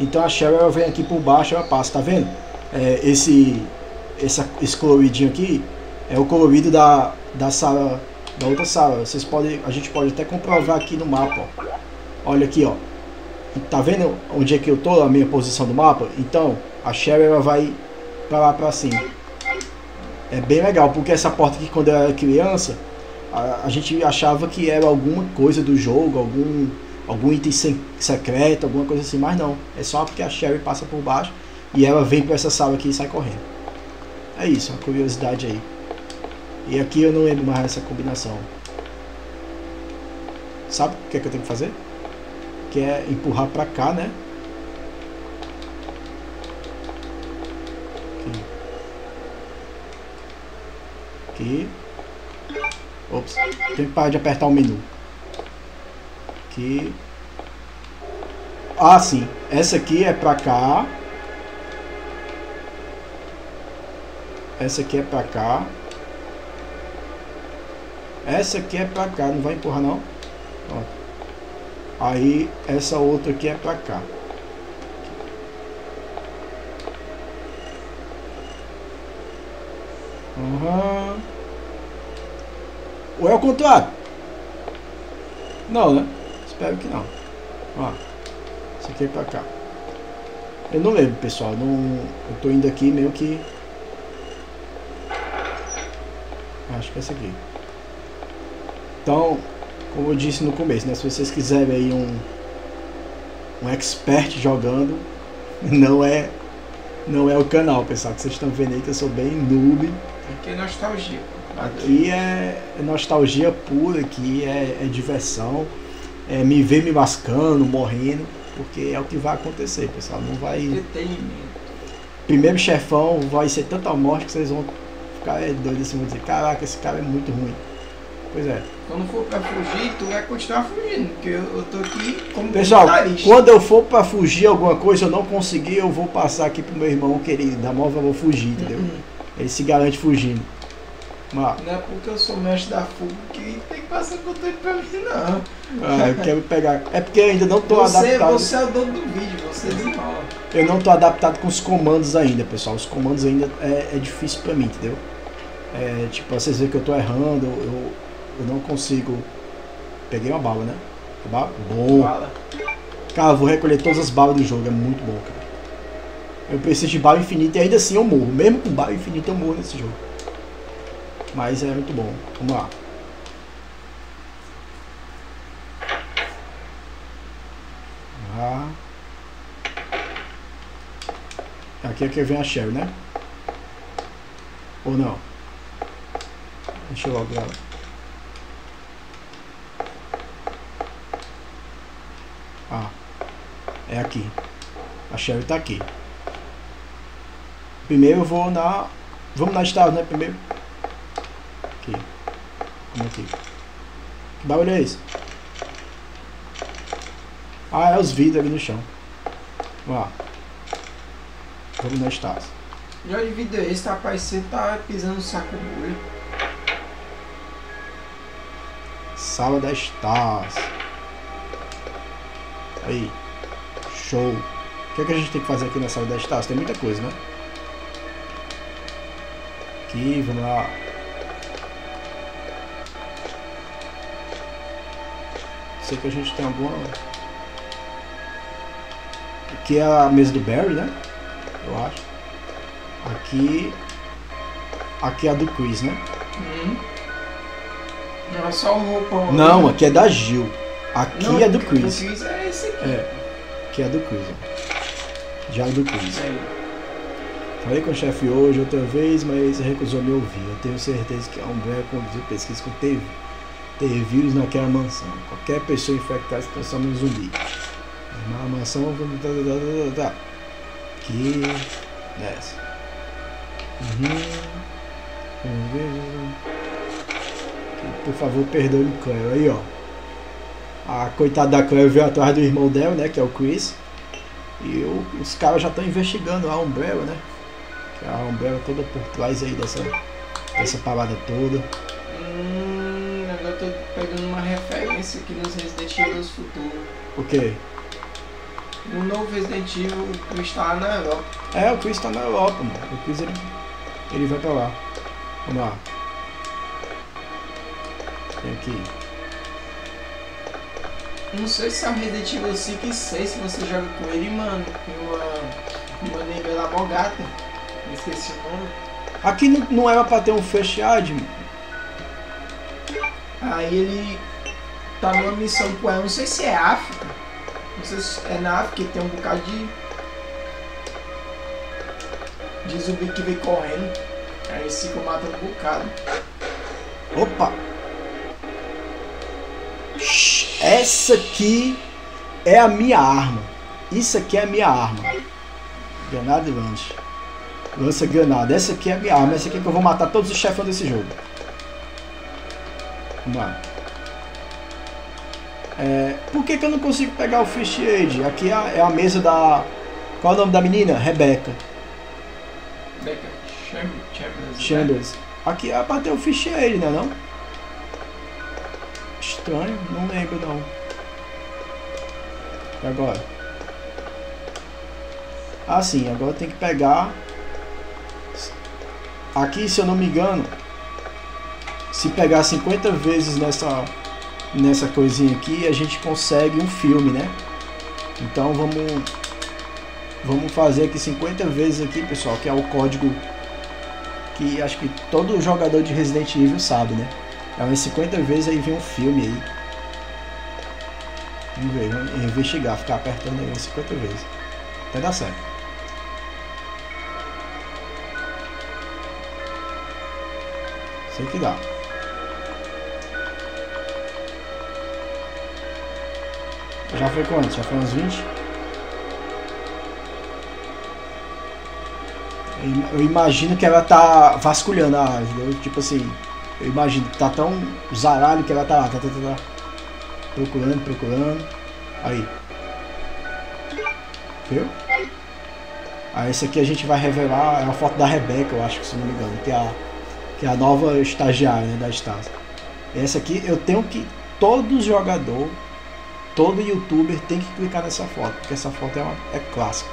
Então a Sherry ela vem aqui por baixo, ela passa, tá vendo? É, esse, essa, esse coloridinho aqui é o colorido da, da sala, da outra sala. Vocês podem, a gente pode até comprovar aqui no mapa. Ó. Olha aqui, ó. Tá vendo onde é que eu tô, a minha posição do mapa? Então a Sherry ela vai pra lá pra cima. É bem legal, porque essa porta aqui, quando eu era criança, a, a gente achava que era alguma coisa do jogo, algum, algum item se secreto, alguma coisa assim, mas não. É só porque a Sherry passa por baixo e ela vem pra essa sala aqui e sai correndo. É isso, uma curiosidade aí. E aqui eu não lembro mais essa combinação. Sabe o que é que eu tenho que fazer? Que é empurrar pra cá, né? Aqui. Ops, tem que parar de apertar o menu. Aqui. Ah, sim. Essa aqui é pra cá. Essa aqui é pra cá. Essa aqui é pra cá. Não vai empurrar, não. Ó. Aí, essa outra aqui é pra cá. Uhum. Ou é o contrário? Não, né? Espero que não. Ó, isso aqui é pra cá. Eu não lembro, pessoal. Não, eu tô indo aqui meio que... Acho que é essa aqui. Então, como eu disse no começo, né? Se vocês quiserem aí um... Um expert jogando, não é... Não é o canal, pessoal, que vocês estão vendo aí que eu sou bem noob. Aqui é nostalgia. Aqui é nostalgia pura, aqui é, é diversão. É me ver me mascando, morrendo, porque é o que vai acontecer, pessoal. Não vai. Entretenimento. primeiro chefão vai ser tanta morte que vocês vão ficar é, doidos assim, vão dizer, caraca, esse cara é muito ruim. Pois é. Quando for pra fugir, tu vai continuar fugindo, porque eu, eu tô aqui como pessoal, comentarista. Quando eu for pra fugir alguma coisa, eu não conseguir, eu vou passar aqui pro meu irmão querido, da móvel eu vou fugir, entendeu? Uhum. Ele se garante fugindo. Mas, não é porque eu sou mestre da fuga que tem que passar conteúdo pra mim, não. Ah, eu quero pegar. É porque eu ainda não tô você, adaptado. Você é o dono do vídeo, você desenrola. Eu não tô adaptado com os comandos ainda, pessoal. Os comandos ainda é, é difícil pra mim, entendeu? É, tipo, vocês veem que eu tô errando, eu... Eu não consigo. Peguei uma bala, né? Bala? Boa! Cara, eu vou recolher todas as balas do jogo, é muito bom, cara. Eu preciso de bala infinita e ainda assim eu morro. Mesmo com bala infinita eu morro nesse jogo. Mas é muito bom. Vamos lá. Ah. Aqui é que vem a Sherry, né? Ou não? Deixa eu logo ela. Ah, é aqui. A Sherry tá aqui. Primeiro eu vou na... Vamos na estátua, né? Primeiro. Aqui. Como aqui. Que barulho é esse? Ah, é os vidros ali no chão. Vamos lá. Vamos na estátua. Já de vidro é esse, rapaz? Você tá pisando no saco do olho. Sala da estátua. Aí, show. O que é que a gente tem que fazer aqui na sala da estátua? Tem muita coisa, né? Aqui, vamos lá. Sei que a gente tem alguma... Aqui é a mesa do Barry, né? Eu acho. Aqui... Aqui é a do Chris, né? Hum. Não, é só o roupão. Não, aqui é da Jill. Aqui não, é do Chris. Do Chris é esse aqui. É. Aqui é do Chris, ó. Já é do Chris. É. Falei com o chefe hoje outra vez, mas recusou a me ouvir. Eu tenho certeza que a Umbrella conduziu pesquisa com teve, teve vírus naquela mansão. Qualquer pessoa infectada se transforma em um zumbi. Mas a mansão... Aqui... Desce. Uhum. Aqui, por favor, perdoe o canho. Aí, ó. A coitada da Claire veio atrás do irmão dela, né, que é o Chris. E eu, os caras já estão investigando a Umbrella, né. Que a Umbrella toda por trás aí dessa, dessa parada toda. Hum, agora eu tô pegando uma referência aqui nos Resident Evil Futuro. O quê? No novo Resident Evil, o Chris tá na Europa. É, o Chris tá na Europa, mano. O Chris, ele, ele vai pra lá. Vamos lá. Tem aqui. Não sei se é o Resident Evil cinco e seis, se você joga com ele, mano. Com uma, uma nivela bogata. Não esqueci o nome. Aqui não, não era pra ter um fechado. Aí ele tá numa missão com ela. Não sei se é África. Não sei se é na África, tem um bocado de... De zumbi que vem correndo. Aí eles ficam matando um bocado. Opa! Essa aqui é a minha arma. Isso aqui é a minha arma. Granada e lança. Lança granada. Essa aqui é a minha arma. Essa aqui é que eu vou matar todos os chefões desse jogo. Vamos lá. É, por que que eu não consigo pegar o Fish Aid? Aqui é a, é a mesa da... Qual é o nome da menina? Rebecca. Rebecca Chambers. Chambers. Aqui é pra ter o Fish Aid, né não? Estranho, não lembro não. E agora? Ah sim, agora tem que pegar. Aqui, se eu não me engano, se pegar cinquenta vezes nessa, nessa coisinha aqui, a gente consegue um filme, né? Então vamos, vamos fazer aqui cinquenta vezes aqui, pessoal, que é o código que acho que todo jogador de Resident Evil sabe, né? É umas cinquenta vezes, aí vem um filme aí. Vamos ver, vamos investigar, ficar apertando aí umas cinquenta vezes. Até dar certo. Sei que dá. Já foi quanto? Já foi uns vinte? Eu imagino que ela tá vasculhando a área, entendeu? Tipo assim, eu imagino que tá tão zaralho que ela tá lá, tá, tá, tá, tá. Procurando, procurando. Aí. Viu? Ah, esse aqui a gente vai revelar, é uma foto da Rebecca, eu acho, que se não me engano, que é a, que é a nova estagiária, né, da Stasi. Essa aqui eu tenho que, todo jogador, todo youtuber tem que clicar nessa foto, porque essa foto é, uma, é clássica.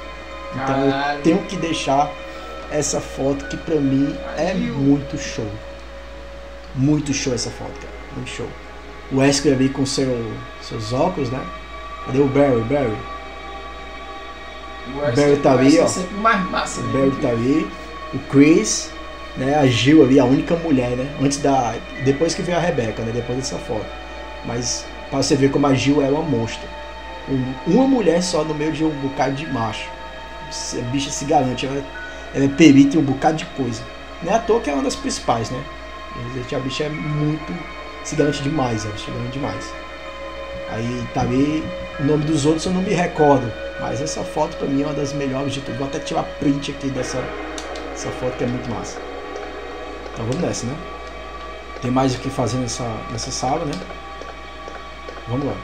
Então Caralho. eu tenho que deixar essa foto, que pra mim é muito show. Muito show essa foto, cara, muito show. O Wesker ali com seu, seus óculos, né? Cadê o Barry? Barry? O Barry tá ali, ó. Massa, o Barry tá ali. O Chris, né? A Jill ali, a única mulher, né? Antes da, depois que veio a Rebecca, né? Depois dessa foto. Mas pra você ver como a Jill é uma monstro. Um, uma mulher só no meio de um bocado de macho. A bicha se garante, ela, ela é perita em um bocado de coisa. Não é à toa que é uma das principais, né? A bicha é muito, se garante demais, ela se garante demais. Aí tá ali, o nome dos outros eu não me recordo. Mas essa foto pra mim é uma das melhores de tudo. Vou até tirar print aqui dessa essa foto, que é muito massa. Então vamos nessa, né? Tem mais o que fazer nessa, nessa sala, né? Vamos lá.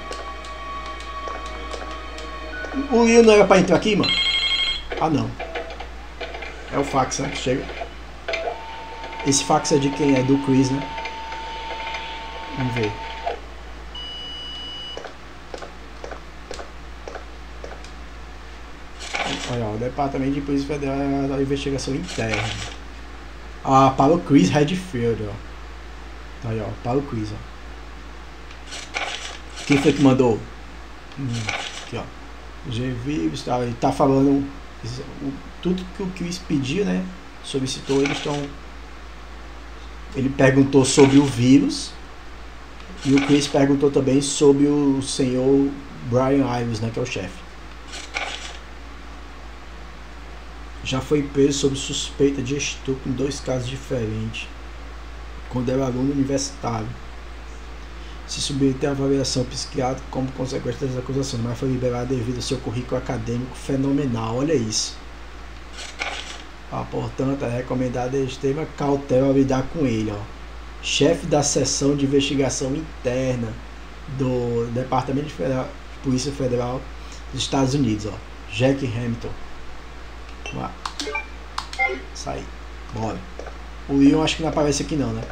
O Will não era pra entrar aqui, mano? Ah, não. É o fax, né? Chega. Esse fax é de quem? É do Chris, né? Vamos ver. Olha, o Departamento de Polícia Federal da Investigação Interna. Ah, para o Chris Redfield, ó. Aí, ó, para o Chris, ó. Quem foi que mandou? Hum, aqui, ó. G V, tá, ele tá falando o, tudo que o Chris pediu, né? Solicitou, eles estão... Ele perguntou sobre o vírus. E o Chris perguntou também sobre o senhor Brian Ives, né? Que é o chefe. Já foi preso sob suspeita de estupro em dois casos diferentes, quando era aluno universitário. Se submeteu à avaliação psiquiátrica como consequência das acusações, mas foi liberado devido ao seu currículo acadêmico fenomenal. Olha isso. Ah, portanto, é recomendado extrema cautela ao lidar com ele. Ó. Chefe da seção de investigação interna do Departamento de, Federal, de Polícia Federal dos Estados Unidos, ó, Jack Hamilton. Vamos lá. Sai. Bora. O Leon acho que não aparece aqui não, né?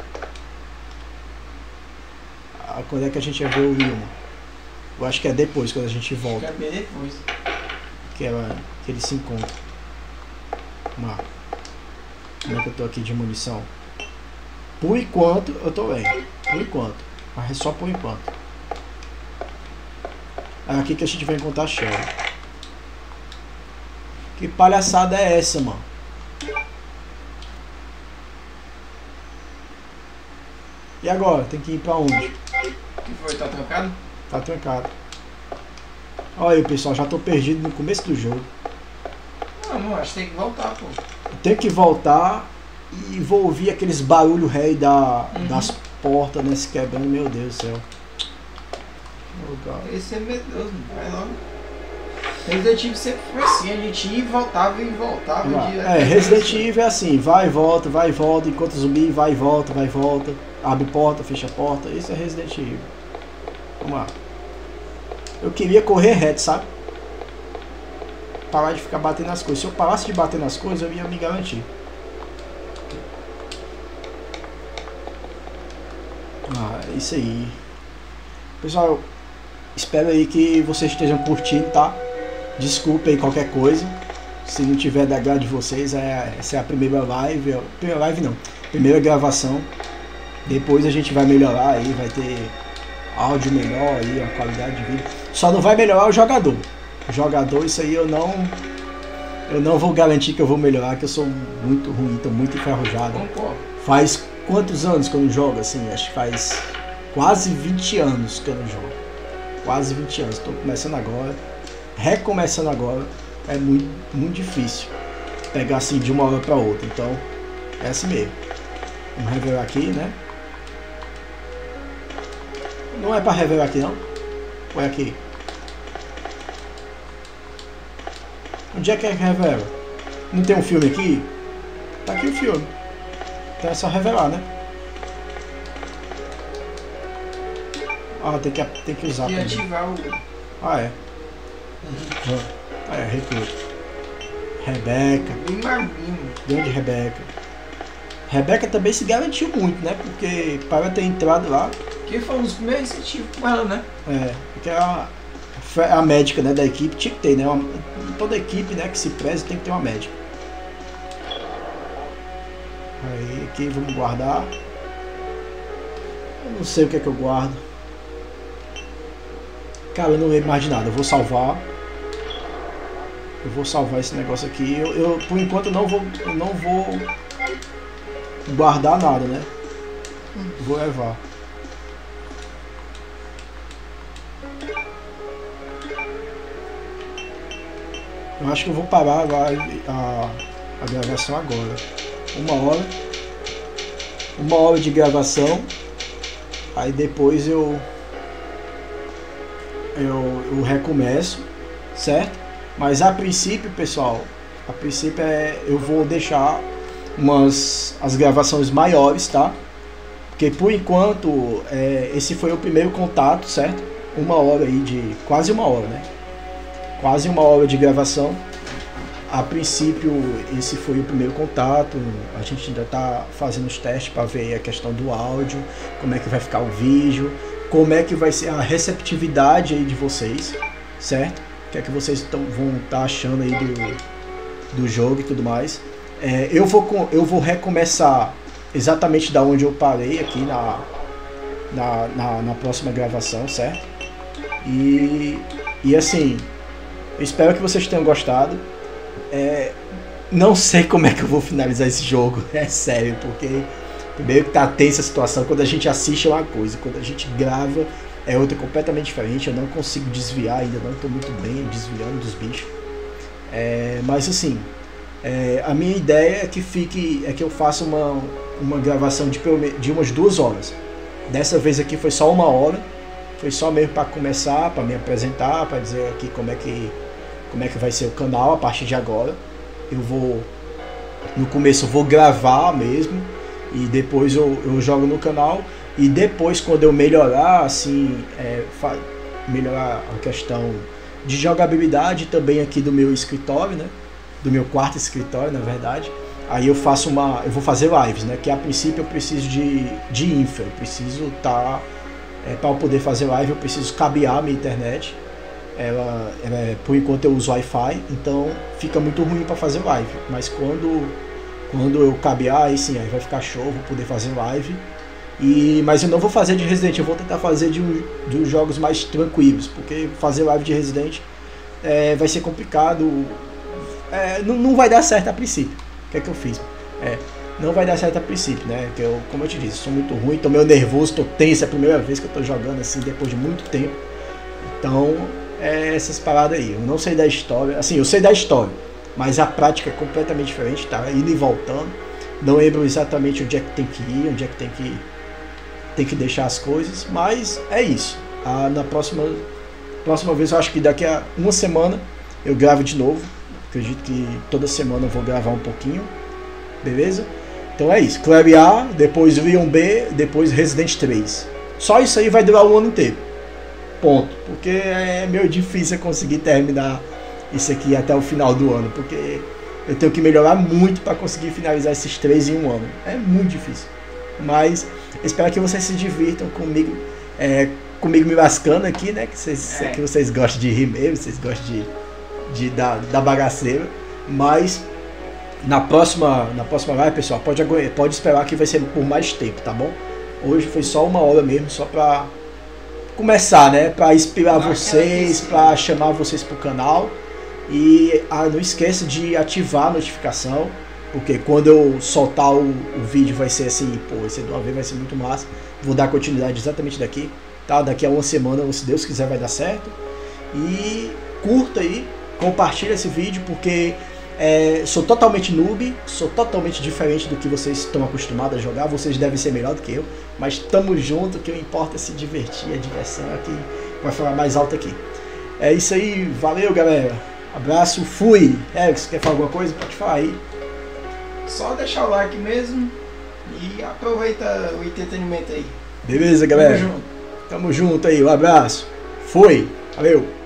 Ah, quando é que a gente ia ver o Leon? Eu acho que é depois, quando a gente volta. Acho que é bem depois. Que, ela, que ele se encontra. Vamos lá. Como é que eu tô aqui de munição? Por enquanto, eu tô bem. Por enquanto. Mas é só por enquanto. É aqui que a gente vai encontrar a Sherry. Que palhaçada é essa, mano? E agora? Tem que ir pra onde? O que foi? Tá trancado? Tá trancado. Olha aí, pessoal. Já tô perdido no começo do jogo. Não, não. Acho que tem que voltar, pô. Eu tenho que voltar e vou ouvir aqueles barulhos rei da, uhum. das portas, né? Se quebrando. Meu Deus do céu. Oh, esse é medroso, mano. Vai logo. Resident Evil sempre foi assim, a gente ia e voltava e voltava. Vai, é, Resident Evil é assim, vai e volta, vai e volta, encontra zumbi, vai e volta, vai e volta, abre porta, fecha porta, isso é Resident Evil. Vamos lá. Eu queria correr reto, sabe? Parar de ficar batendo nas coisas. Se eu parasse de bater nas coisas, eu ia me garantir. Ah, é isso aí. Pessoal, espero aí que vocês estejam curtindo, tá? Desculpa aí qualquer coisa, se não tiver da agrado de vocês, é, essa é a primeira live, primeira live não, primeira gravação, depois a gente vai melhorar aí, vai ter áudio melhor aí, a qualidade de vídeo, só não vai melhorar o jogador, o jogador isso aí eu não, eu não vou garantir que eu vou melhorar, que eu sou muito ruim, tô muito enferrujado, faz quantos anos que eu não jogo assim, acho que faz quase vinte anos que eu não jogo, quase vinte anos, tô começando agora. Recomeçando agora é muito, muito difícil pegar assim de uma hora para outra, então é assim mesmo. Vamos revelar aqui, né? Não é para revelar aqui não? Ou é aqui? Onde é que é que revela? Não tem um filme aqui? Tá aqui o filme. Então é só revelar, né? Ah, tem que, tem que usar. E ativar o... Ah, é. Uhum. Ah, é, recruta. Rebecca. Grande de Rebecca. Rebecca também se garantiu muito, né? Porque para ter entrado lá... Que foi um dos primeiros incentivos com ela, né? É, porque ela... A médica, né, da equipe tinha que ter, né? Uma, toda equipe, né, que se preze tem que ter uma médica. Aí aqui vamos guardar. Eu não sei o que é que eu guardo. Cara, eu não lembro mais de nada. Eu vou salvar. Eu vou salvar esse negócio aqui. Eu, eu por enquanto eu não vou, eu não vou guardar nada, né? Vou levar. Eu acho que eu vou parar agora, a, a gravação agora. Uma hora. Uma hora de gravação. Aí depois eu, eu, eu recomeço, certo? Mas a princípio, pessoal, a princípio é, eu vou deixar umas, as gravações maiores, tá? Porque por enquanto, é, esse foi o primeiro contato, certo? Uma hora aí de... quase uma hora, né? Quase uma hora de gravação. A princípio, esse foi o primeiro contato. A gente ainda está fazendo os testes para ver a questão do áudio, como é que vai ficar o vídeo, como é que vai ser a receptividade aí de vocês, certo? O que é que vocês tão, vão estar tá achando aí do, do jogo e tudo mais. É, eu, vou, eu vou recomeçar exatamente da onde eu parei aqui na, na, na, na próxima gravação, certo? E, e assim... Eu espero que vocês tenham gostado. É, não sei como é que eu vou finalizar esse jogo, é sério, porque primeiro que tá tensa a situação, quando a gente assiste é uma coisa, quando a gente grava é outra completamente diferente, eu não consigo desviar ainda, não tô muito bem desviando dos bichos. É, mas assim, é, a minha ideia é que fique, é que eu faça uma, uma gravação de, de umas duas horas. Dessa vez aqui foi só uma hora, foi só mesmo para começar, para me apresentar, para dizer aqui como é que como é que vai ser o canal a partir de agora. Eu vou, no começo eu vou gravar mesmo e depois eu, eu jogo no canal e depois quando eu melhorar, assim, é, melhorar a questão de jogabilidade também aqui do meu escritório, né, do meu quarto escritório na verdade, aí eu faço uma, eu vou fazer lives, né, que a princípio eu preciso de, de infra, eu preciso tá, é, para eu poder fazer live eu preciso cabear a minha internet. Ela, ela, por enquanto eu uso Wi-Fi, então fica muito ruim para fazer live, mas quando, quando eu cabear, aí sim, aí vai ficar show, vou poder fazer live. E, mas eu não vou fazer de Resident, eu vou tentar fazer de, de jogos mais tranquilos, porque fazer live de Resident é, vai ser complicado, é, não, não vai dar certo a princípio. O que é que eu fiz? É, não vai dar certo a princípio, né? Que eu, como eu te disse, sou muito ruim, tô meio nervoso, tô tenso, é a primeira vez que eu tô jogando assim depois de muito tempo, então... É essas paradas aí, eu não sei da história, assim, eu sei da história, mas a prática é completamente diferente, tá? Indo e voltando, não lembro exatamente onde é que tem que ir, onde é que tem que, tem que deixar as coisas, mas é isso. Ah, na próxima, próxima vez, eu acho que daqui a uma semana eu gravo de novo, acredito que toda semana eu vou gravar um pouquinho, beleza? Então é isso, Claire A, depois Leon B, depois Resident três, só isso aí vai durar o ano inteiro. Ponto, porque é meio difícil eu conseguir terminar isso aqui até o final do ano, porque eu tenho que melhorar muito para conseguir finalizar esses três em um ano, é muito difícil, mas espero que vocês se divirtam comigo, é, comigo me lascando aqui, né, que vocês, é. que vocês gostem de rir mesmo, vocês gostem de, de, da, da bagaceira, mas na próxima, na próxima live, pessoal, pode, pode esperar que vai ser por mais tempo, tá bom? Hoje foi só uma hora mesmo, só para... começar, né, para inspirar vocês, para chamar vocês pro canal e ah, não esqueça de ativar a notificação, porque quando eu soltar o, o vídeo vai ser assim, pô, esse do A V vai ser muito massa, vou dar continuidade exatamente daqui, tá, daqui a uma semana, ou se Deus quiser vai dar certo, e curta aí, compartilha esse vídeo, porque é, sou totalmente noob, sou totalmente diferente do que vocês estão acostumados a jogar, vocês devem ser melhor do que eu, mas tamo junto, o que importa é se divertir, a diversão aqui vai falar mais alto aqui. É isso aí, valeu galera, abraço, fui! É, você quer falar alguma coisa? Pode falar aí. só deixar o like mesmo e aproveita o entretenimento aí. Beleza, galera? Tamo junto. Tamo junto aí, um abraço. Foi, valeu.